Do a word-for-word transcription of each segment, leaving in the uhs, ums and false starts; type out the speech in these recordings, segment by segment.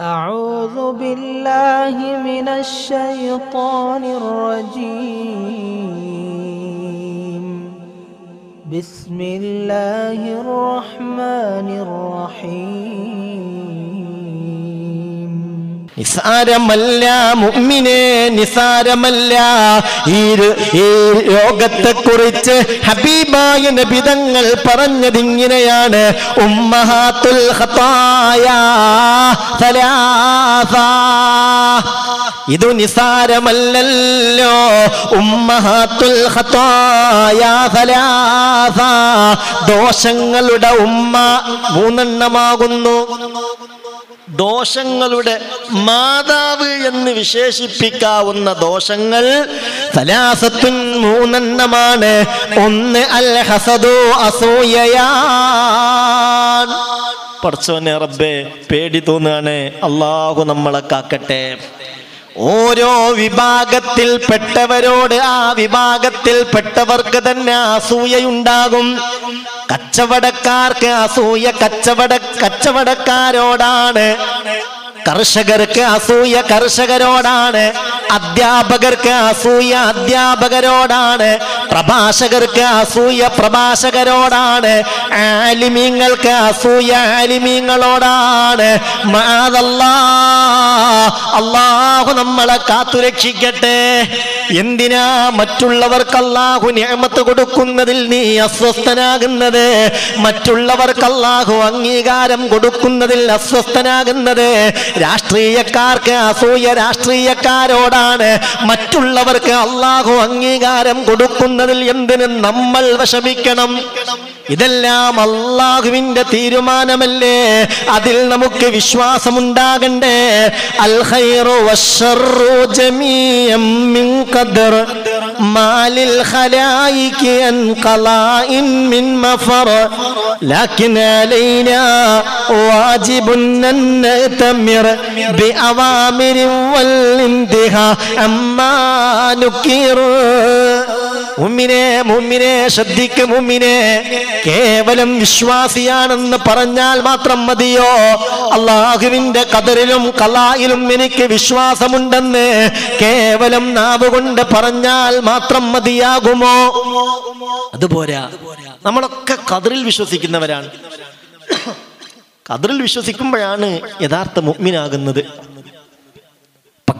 أعوذ بالله من الشيطان الرجيم بسم الله الرحمن الرحيم നിസാരമല്ല മുഅ്മിനേ നിസാരമല്ല ഈ യോഗത്തെ കുറിച്ച് ഹബീബായ നബി തങ്ങൾ പറഞ്ഞതിങ്ങനെയാണ് ഉമ്മഹാത്തുൽ ഖതായ സലാസ ഇത് നിസാരമല്ലല്ലോ ഉമ്മഹാത്തുൽ ഖതായ സലാസ ദോഷങ്ങളുടെ ഉമ്മ മൂന്നെണ്ണമാകുന്നു. ദോഷങ്ങളുടെ മാതാവ് എന്ന് വിശേഷിപ്പിക്കാവുന്ന ദോഷങ്ങൾ സലാസത്തുൻ മൂന്നെണ്ണമാണ്. ഒന്ന് അൽ ഹസദു അസൂയയാൻ. പടച്ചവനെ റബ്ബേ, പേടി തോന്നുകയാണ്. അല്ലാഹു നമ്മളെ കാക്കട്ടെ. ഓരോ വിഭാഗത്തിൽപ്പെട്ടവരോട് ആ വിഭാഗത്തിൽപ്പെട്ടവർക്ക് തന്നെ അസൂയയുണ്ടാകും. കച്ചവടക്കാർക്ക് അസൂയ കച്ചവട കച്ചവടക്കാരോടാണ്, കർഷകർക്ക് അസൂയ കർഷകരോടാണ്, അധ്യാപകർക്ക് അസൂയ അധ്യാപകരോടാണ്, പ്രഭാഷകർക്ക് അസൂയ പ്രഭാഷകരോടാണ്, ആലിമീങ്ങൾക്ക് അസൂയ ആലിമീങ്ങളോടാണ്. മാദല്ലാഹ്, അല്ലാഹു നമ്മളെ കാത്തുരക്ഷിക്കട്ടെ. എന്തിനാ മറ്റുള്ളവർക്ക് അല്ലാഹു നിഅമത്ത് കൊടുക്കുന്നതിൽ നീ അസ്വസ്ഥനാകുന്നത്? മറ്റുള്ളവർക്ക് അല്ലാഹു അംഗീകാരം കൊടുക്കുന്നതിൽ അസ്വസ്ഥനാകുന്നത്? രാഷ്ട്രീയക്കാർക്ക് അസൂയ രാഷ്ട്രീയക്കാരോടാണ്. മറ്റുള്ളവർക്ക് അല്ലാഹു അംഗീകാരം കൊടുക്കുന്നതിൽ എന്തിന് നമ്മൾ വിഷമിക്കണം? ഇതെല്ലാം അല്ലാഹുവിന്റെ തീരുമാനമല്ലേ? അതിൽ നമുക്ക് വിശ്വാസമുണ്ടാകണ്ടേ? അൽ ഖൈറു വശ്ശർറു ജമീഅൻ മിൻ ഖദർ മാലിൽ ഖലായികി അൻ ഖലാഇൻ മിൻ മഫർ ലകിൻ അലൈനാ വാജിബുൻ അൻ നതമിർ ബിഅവാമിരി വൽ ഇന്തിഹാ അമ്മാ നുകിർ. മുഅ്മിനേ മുഅ്മിനേ ശ്രദ്ധിക്ക് മുഅ്മിനേ, കേവലം വിശ്വാസിയാണെന്ന് പറഞ്ഞാൽ മാത്രം മതിയോ? അല്ലാഹുവിന്റെ ഖദറിലും ഖലായിലും എനിക്ക് വിശ്വാസമുണ്ടെന്ന് കേവലം നാവുകൊണ്ട് പറഞ്ഞാൽ മാത്രം മതിയാകുമോ? അതുപോരാ. നമ്മളൊക്കെ ഖദറിൽ വിശ്വസിക്കുന്നവരാണ്. ഖദറിൽ വിശ്വസിക്കുമ്പോഴാണ് യഥാർത്ഥ മുഅ്മിനാകുന്നത്.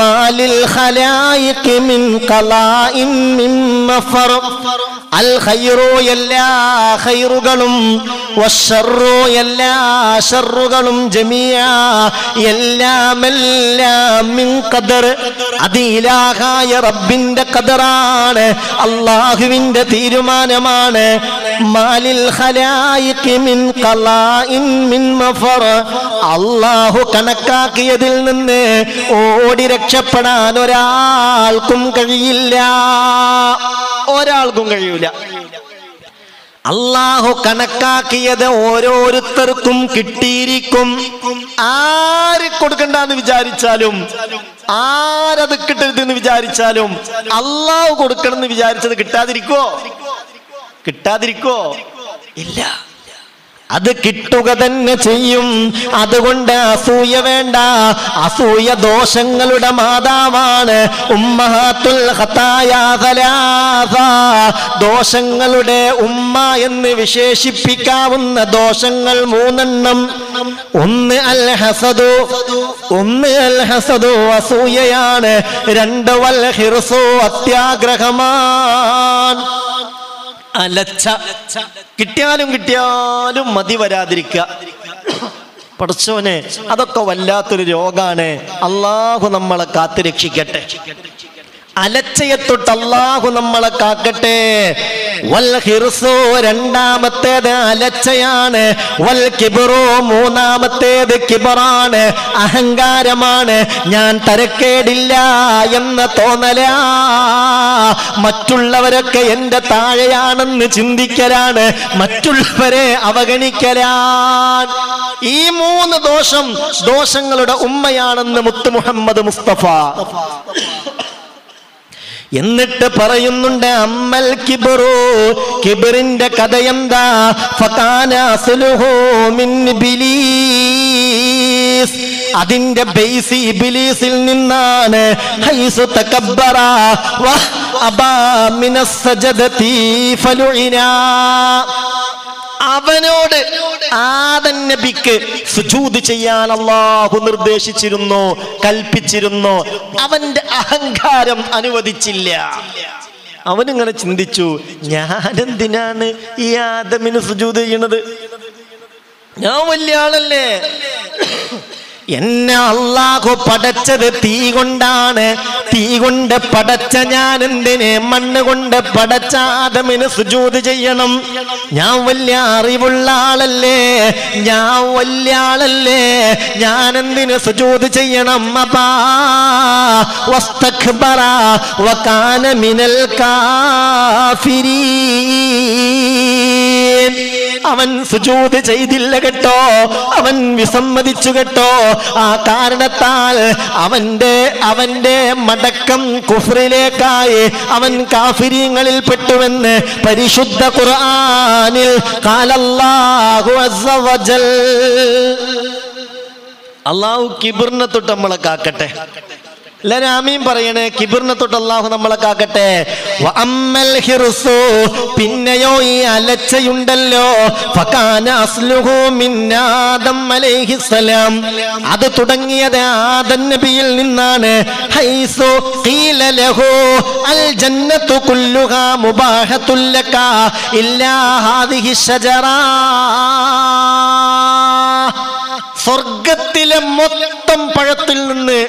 മാലിൽ ഖലായിഖി മിൻ ഖലാഇൻ മിൻ മഫർ. അൽ ഖൈറു എല്ലാ ഖൈറുകളും, വശ്ശർറു എല്ലാ ശർറുകളും, ജമീഅ എല്ലാമെല്ലാം, മിൻ ഖദർ അത് ഇലാഹായ റബ്ബിന്റെ ഖദറാണ്, അല്ലാഹുവിന്റെ തീരുമാനമാണ്. മാലിൽ ഖലായിഖി മിൻ ഖലാഇൻ മിൻ മഫർ. അല്ലാഹു കണക്കാക്കിയതിൽ നിന്ന് ഓടി രക്ഷപ്പെടാൻ ഒരാൾക്കും കഴിയില്ല, ഒരാൾക്കും കഴിയൂല. അല്ലാഹു കണക്കാക്കിയത് ഓരോരുത്തർക്കും കിട്ടിയിരിക്കും. ആര് കൊടുക്കണ്ടെന്ന് വിചാരിച്ചാലും, ആരത് കിട്ടരുതെന്ന് വിചാരിച്ചാലും, അല്ലാഹു കൊടുക്കണമെന്ന് വിചാരിച്ചത് കിട്ടാതിരിക്കോ? കിട്ടാതിരിക്കോ? ഇല്ല, അത് കിട്ടുക തന്നെ ചെയ്യും. അതുകൊണ്ട് അസൂയ വേണ്ട. അസൂയ ദോഷങ്ങളുടെ മാതാവാണ്. ഉമ്മഹാത്തുൽ ഖതായ സലാസ, ദോഷങ്ങളുടെ ഉമ്മ എന്ന് വിശേഷിപ്പിക്കാവുന്ന ദോഷങ്ങൾ മൂന്നെണ്ണം. ഒന്ന് അൽ ഹസദു, ഒന്ന് അൽ ഹസദു അസൂയയാണ്. രണ്ട് വൽ ഹിർസു അത്യാഗ്രഹമാണ്, അലച്ച. കിട്ടിയാലും കിട്ടിയാലും മതി വരാതിരിക്കുക. പടച്ചോനെ, അതൊക്കെ വല്ലാത്തൊരു രോഗാണ്. അല്ലാഹു നമ്മളെ കാത്തുരക്ഷിക്കട്ടെ. അലച്ചയെ തൊട്ട് അല്ലാഹു നമ്മളെ കാക്കട്ടെ. വൽ ഹിർസു രണ്ടാമത്തേത് അലച്ചയാണ്. വൽ കിബ്റു മൂന്നാമത്തേത് കിബറാണ്, അഹങ്കാരമാണ്. ഞാൻ തരക്കേടില്ല എന്ന തോന്നല, മറ്റുള്ളവരൊക്കെ എൻ്റെ താഴെയാണെന്ന് ചിന്തിക്കലാണ്, മറ്റുള്ളവരെ അവഗണിക്കലാണ്. ഈ മൂന്ന് ദോഷം ദോഷങ്ങളുടെ ഉമ്മയാണെന്ന് മുത്ത് മുഹമ്മദ് മുസ്തഫ എന്നിട്ട് പറയുന്നുണ്ട് അമ്മൽ കിബറു, കിബറിന്റെ കഥയെന്താ? ഫകാന അസ്ലുഹു മിൻ ഇബ്ലീസ്, അതിന്റെ ബേസ് ഇബ്ലീസിൽ നിന്നാണ്. ഹൈസു തകബ്ബറ വ അബാ മിന സജദതി ഫലുഇനാ, അവനോട് ആദം നബിക്ക് സുജൂദ് ചെയ്യാൻ അല്ലാഹു നിർദ്ദേശിച്ചിരുന്നു, കൽപ്പിച്ചിരുന്നു. അവന്റെ അഹങ്കാരം അനുവദിച്ചില്ല. അവനിങ്ങനെ ചിന്തിച്ചു, ഞാനെന്തിനാണ് ഈ ആദമിന് സുജൂദ് ചെയ്യണത്? ഞാൻ വലിയ ആളല്ലേ? എന്നെ അല്ലാഹു പടച്ചത് തീ കൊണ്ടാണ്. തീ കൊണ്ട് പടച്ച ഞാൻ എന്തിനെ മണ്ണ് കൊണ്ട് പടച്ച ആദമിന് സുജൂദ് ചെയ്യണം? ഞാൻ വലിയ അറിവുള്ള ആളല്ലേ? ഞാൻ വലിയ ആളല്ലേ? ഞാൻ എന്തിന് സുജൂദ് ചെയ്യണം? അബാ വസ്തക്ബറ വകാന മിനൽ കാഫിരീൻ, അവൻ സുജൂദ് ചെയ്തില്ല കേട്ടോ, അവൻ വിസമ്മതിച്ചു കേട്ടോ. ആ കാരണത്താൽ അവന്റെ അവന്റെ മടക്കം കുഫ്രിലേക്കായി, അവൻ കാഫിരീങ്ങളിൽ പെട്ടുവെന്ന് പരിശുദ്ധ ഖുർആനിൽ ഖാലല്ലാഹു അസ്സ വജൽ. അള്ളാഹു കിബിറിനെ തൊട്ട് നമ്മളെ കാക്കട്ടെ. എല്ലാരും ആമീൻ പറയണേ. കിബിറിനെ തൊട്ട് അള്ളാഹു നമ്മളെ കാക്കട്ടെ. വഅമ്മൽ ഹിർസു, പിന്നെയോ ഈ അലച്ചയുണ്ടല്ലോ, ഫകാന അസ്ലുഹു മിൻ ആദം അലൈഹിസ്സലാം, അത് തുടങ്ങിയത് ആദം നബിയിൽ നിന്നാണ്. ഹൈസു ഖീല ലഹു അൽ ജന്നത്തു കുല്ലുഹാ മുബാഹത്തുൽ ലക ഇല്ലാ ഹാദിഹി ശജറ, സ്വർഗത്തിലെ മൊത്തം പഴത്തിൽ നിന്ന്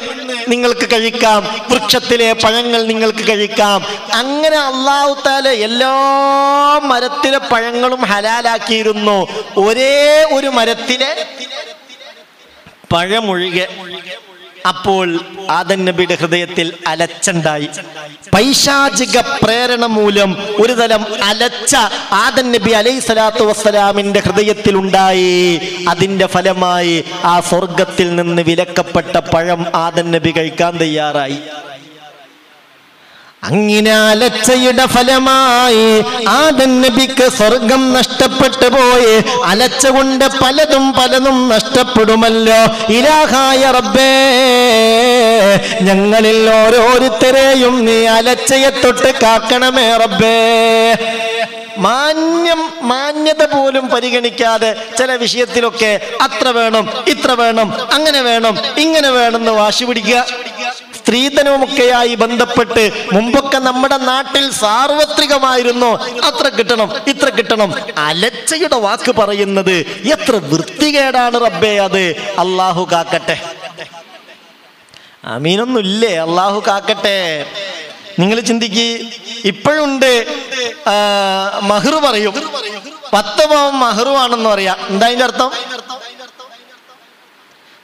നിങ്ങൾക്ക് കഴിക്കാം, വൃക്ഷത്തിലെ പഴങ്ങൾ നിങ്ങൾക്ക് കഴിക്കാം. അങ്ങനെ അല്ലാഹു തആല എല്ലാ മരത്തിലെ പഴങ്ങളും ഹലാലാക്കിയിരുന്നു, ഒരേ ഒരു മരത്തിലെ പഴമൊഴികെ. അപ്പോൾ ആദം നബിയുടെ ഹൃദയത്തിൽ അലച്ചുണ്ടായി. പൈശാചിക പ്രേരണ മൂലം ഒരു തരം അലച്ച ആദം നബി അലൈഹിസ്സലാത്തു വസ്സലാമിന്റെ ഹൃദയത്തിൽ ഉണ്ടായി. അതിന്റെ ഫലമായി ആ സ്വർഗത്തിൽ നിന്ന് വിലക്കപ്പെട്ട പഴം ആദം നബി കഴിക്കാൻ തയ്യാറായി. അങ്ങനെ അലച്ചയുടെ ഫലമായി ആദം നബിക്ക് സ്വർഗം നഷ്ടപ്പെട്ടു പോയി. അലച്ച കൊണ്ട് പലതും പലതും നഷ്ടപ്പെടുമല്ലോ. ഇലാഹായ റബ്ബേ, ഞങ്ങളിൽ ഓരോരുത്തരെയും നീ അലച്ചയെ തൊട്ട് കാക്കണമേ റബ്ബേ. മാന്യം മാന്യത പോലും പരിഗണിക്കാതെ ചില വിഷയത്തിലൊക്കെ അത്ര വേണം, ഇത്ര വേണം, അങ്ങനെ വേണം, ഇങ്ങനെ വേണമെന്ന് വാശി പിടിക്കുക. സ്ത്രീധനവുമൊക്കെയായി ബന്ധപ്പെട്ട് മുമ്പൊക്കെ നമ്മുടെ നാട്ടിൽ സാർവത്രികമായിരുന്നു, അത്ര കിട്ടണം, ഇത്ര കിട്ടണം. അലച്ചയുടെ വാക്ക് പറയുന്നത് എത്ര വൃത്തികേടാണ് റബ്ബേ. അത് അല്ലാഹു കാക്കട്ടെ. ആമീനൊന്നുമില്ലേ? അല്ലാഹു കാക്കട്ടെ. നിങ്ങൾ ചിന്തിക്ക്, ഇപ്പോഴുണ്ട് മഹ്ർ പറയും, പത്ത് പവൻ മഹ്റുവാണെന്ന് പറയാം. എന്താ അതിന്റെ അർത്ഥം?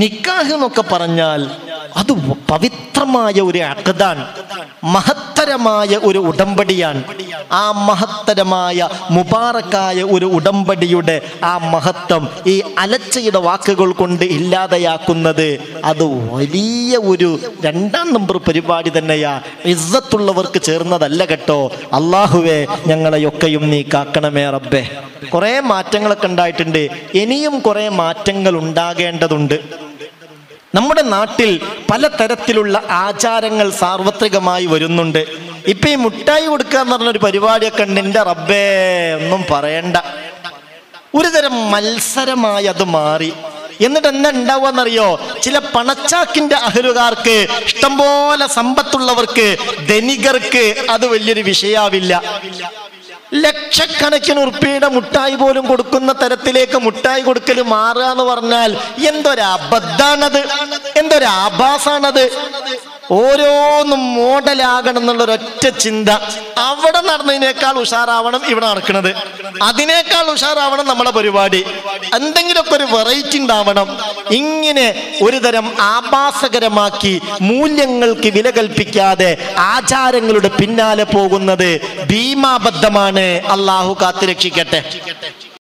നിക്കാഹ് എന്നൊക്കെ പറഞ്ഞാൽ അത് പവിത്രമായ ഒരു അഖ്ദാൻ, മഹത്തരമായ ഒരു ഉടമ്പടിയാണ്. ആ മഹത്തരമായ മുബാറക്കായ ഒരു ഉടമ്പടിയുടെ ആ മഹത്വം ഈ അലച്ചയുടെ വാക്കുകൾ കൊണ്ട് ഇല്ലാതെയാക്കുന്നത് അത് വലിയ ഒരു രണ്ടാം നമ്പർ പരിപാടി തന്നെയാ. ഇസ്സത്തുള്ളവർക്ക് ചേർന്നതല്ല കേട്ടോ. അള്ളാഹുവേ, ഞങ്ങളെയൊക്കെയും നീ കാക്കണമേ റബ്ബേ. കുറേ മാറ്റങ്ങളൊക്കെ ഉണ്ടായിട്ടുണ്ട്, ഇനിയും കുറേ മാറ്റങ്ങൾ ഉണ്ടാകേണ്ടതുണ്ട്. നമ്മുടെ നാട്ടിൽ പലതരത്തിലുള്ള ആചാരങ്ങൾ സാർവത്രികമായി വരുന്നുണ്ട്. ഇപ്പം ഈ മുട്ടായി കൊടുക്കുക എന്ന് പറഞ്ഞൊരു പരിപാടിയൊക്കെ ഉണ്ട്. എൻ്റെ റബ്ബേ, ഒന്നും പറയണ്ട. ഒരു തരം മത്സരമായി അത് മാറി. എന്നിട്ട് എന്താ ഉണ്ടാവുകയെന്നറിയോ? ചില പണച്ചാക്കിൻ്റെ അഹലുകാർക്ക്, ഇഷ്ടംപോലെ സമ്പത്തുള്ളവർക്ക്, ധനികർക്ക് അത് വലിയൊരു വിഷയാവില്ല. ലക്ഷക്കണക്കിന് ഉറുപ്പിയുടെ മുട്ടായി പോലും കൊടുക്കുന്ന തരത്തിലേക്ക് മുട്ടായി കൊടുക്കൽ മാറുക എന്ന് പറഞ്ഞാൽ എന്തൊരു അബദ്ധാണത്, എന്തൊരു ആഭാസാണത്. ഓരോന്നും മോഡലാകണം എന്നുള്ളൊരു ഒറ്റ ചിന്ത. അവിടെ നടന്നതിനേക്കാൾ ഉഷാറാവണം ഇവിടെ നടക്കുന്നത്, അതിനേക്കാൾ ഉഷാറാവണം നമ്മളെ പരിപാടി, എന്തെങ്കിലുമൊക്കെ ഒരു വെറൈറ്റി ഉണ്ടാവണം. ഇങ്ങനെ ഒരു തരം ആഭാസകരമാക്കി മൂല്യങ്ങൾക്ക് വില കൽപ്പിക്കാതെ ആചാരങ്ങളുടെ പിന്നാലെ പോകുന്നത് ഭീമാബദ്ധമാണ്. അള്ളാഹു കാത്തുരക്ഷിക്കട്ടെ.